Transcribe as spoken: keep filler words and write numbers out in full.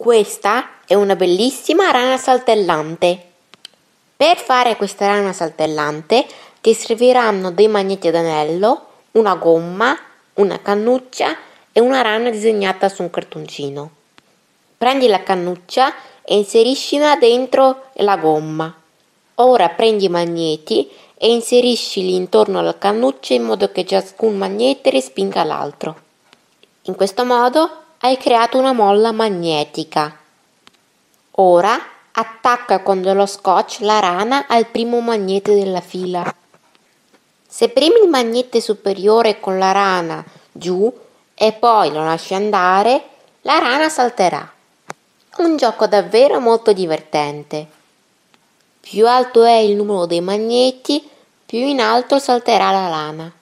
Questa è una bellissima rana saltellante. Per fare questa rana saltellante ti serviranno dei magneti ad anello, una gomma, una cannuccia e una rana disegnata su un cartoncino. Prendi la cannuccia e inseriscila dentro la gomma. Ora prendi i magneti e inseriscili intorno alla cannuccia in modo che ciascun magnete respinga l'altro. In questo modo hai creato una molla magnetica. Ora attacca con dello scotch la rana al primo magnete della fila. Se premi il magnete superiore con la rana giù e poi lo lasci andare, la rana salterà. Un gioco davvero molto divertente. Più alto è il numero dei magneti, più in alto salterà la rana.